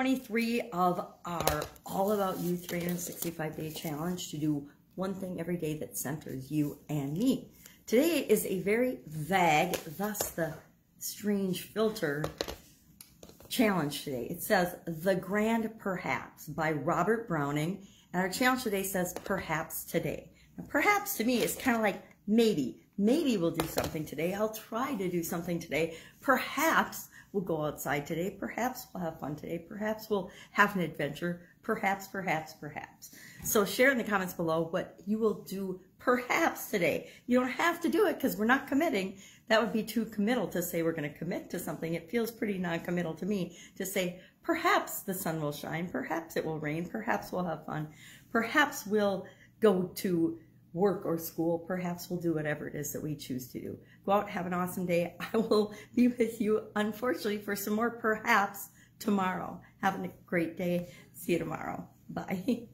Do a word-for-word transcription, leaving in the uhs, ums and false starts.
twenty-three of our All About You three hundred sixty-five day challenge to do one thing every day that centers you and me. Today is a very vague, thus the strange filter challenge today. It says The Grand Perhaps by Robert Browning, and our challenge today says Perhaps Today. Now, perhaps to me is kind of like maybe. Maybe we'll do something today. I'll try to do something today. Perhaps we'll go outside today. Perhaps we'll have fun today. Perhaps we'll have an adventure. Perhaps, perhaps, perhaps. So share in the comments below what you will do perhaps today. You don't have to do it because we're not committing. That would be too committal to say we're going to commit to something. It feels pretty non-committal to me to say perhaps the sun will shine. Perhaps it will rain. Perhaps we'll have fun. Perhaps we'll go to work or school. Perhaps we'll do whatever it is that we choose to do. Go out, have an awesome day. I will be with you, unfortunately, for some more perhaps tomorrow. Have a great day. See you tomorrow. Bye.